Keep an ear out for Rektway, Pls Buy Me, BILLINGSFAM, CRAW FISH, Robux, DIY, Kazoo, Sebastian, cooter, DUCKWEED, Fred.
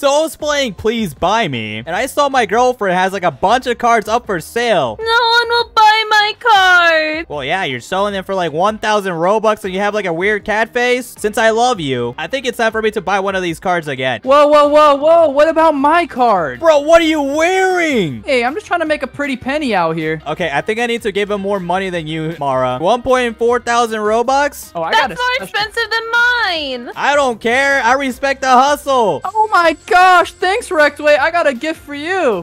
So I was playing Please Buy Me, and I saw my girlfriend has like a bunch of cards up for sale. No one will buy my card. Well, yeah, you're selling them for like 1,000 Robux and you have like a weird cat face. Since I love you, I think it's time for me to buy one of these cards again. Whoa, whoa, whoa, whoa. What about my card? Bro, what are you wearing? Hey, I'm just trying to make a pretty penny out here. Okay, I think I need to give him more money than you, Mara. 1,400 Robux? Oh, I got it. That's more expensive than mine. I don't care. I respect the hustle. Oh my gosh, thanks Rektway. I got a gift for you.